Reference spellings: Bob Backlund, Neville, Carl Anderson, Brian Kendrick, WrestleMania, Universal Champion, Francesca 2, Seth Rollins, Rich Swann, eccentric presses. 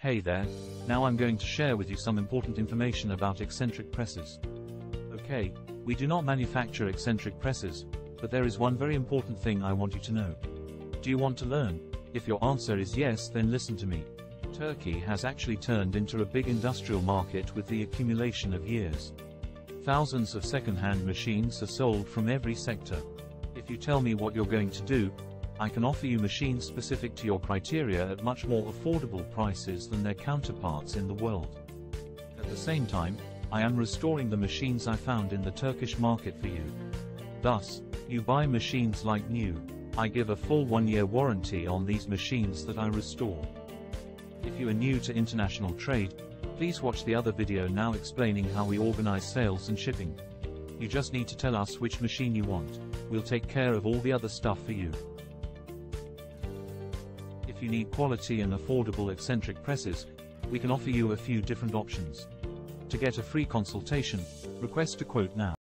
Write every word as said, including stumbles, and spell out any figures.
Hey there, now I'm going to share with you some important information about eccentric presses. Okay, we do not manufacture eccentric presses, but there is one very important thing I want you to know. Do you want to learn? If your answer is yes, then listen to me. Turkey has actually turned into a big industrial market with the accumulation of years. Thousands of second-hand machines are sold from every sector. If you tell me what you're going to do, I can offer you machines specific to your criteria at much more affordable prices than their counterparts in the world. At the same time, I am restoring the machines I found in the Turkish market for you. Thus, you buy machines like new. I give a full one-year warranty on these machines that I restore. If you are new to international trade, please watch the other video now explaining how we organize sales and shipping. You just need to tell us which machine you want. We'll take care of all the other stuff for you. If you need quality and affordable eccentric presses, we can offer you a few different options. To get a free consultation, request a quote now.